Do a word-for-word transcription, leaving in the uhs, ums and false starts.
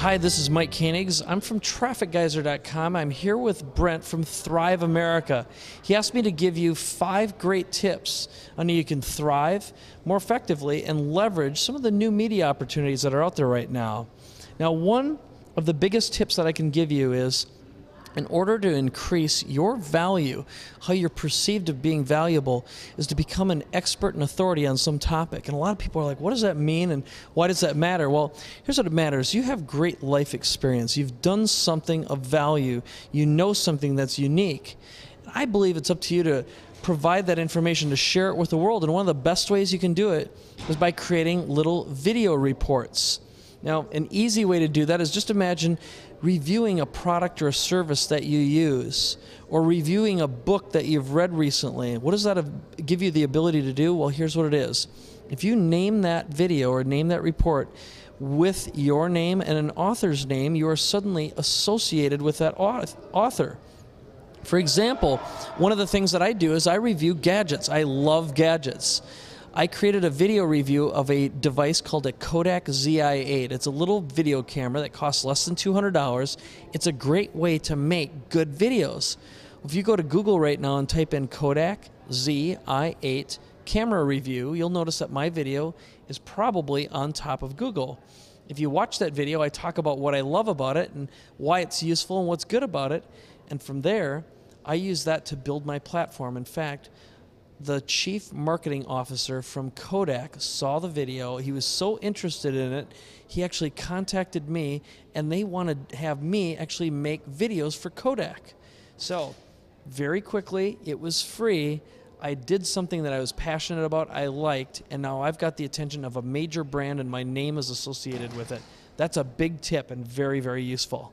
Hi, this is Mike Koenigs. I'm from traffic geyser dot com. I'm here with Brent from Thrive America. He asked me to give you five great tips on how you can thrive more effectively and leverage some of the new media opportunities that are out there right now. Now, one of the biggest tips that I can give you is, in order to increase your value, how you're perceived of being valuable, is to become an expert and authority on some topic. And a lot of people are like, what does that mean and why does that matter? Well, here's what it matters. You have great life experience. You've done something of value. You know something that's unique. I believe it's up to you to provide that information, to share it with the world. And one of the best ways you can do it is by creating little video reports. Now, an easy way to do that is just imagine reviewing a product or a service that you use, or reviewing a book that you've read recently. What does that give you the ability to do? Well, here's what it is. If you name that video or name that report with your name and an author's name, you are suddenly associated with that author. For example, one of the things that I do is I review gadgets. I love gadgets. I created a video review of a device called a Kodak Z I eight. It's a little video camera that costs less than two hundred dollars. It's a great way to make good videos. If you go to Google right now and type in Kodak Z I eight camera review, you'll notice that my video is probably on top of Google. If you watch that video, I talk about what I love about it and why it's useful and what's good about it. And from there, I use that to build my platform. In fact, the chief marketing officer from Kodak saw the video. He was so interested in it, he actually contacted me, and they wanted to have me actually make videos for Kodak. So very quickly, it was free. I did something that I was passionate about, I liked, and now I've got the attention of a major brand and my name is associated with it. That's a big tip and very, very useful.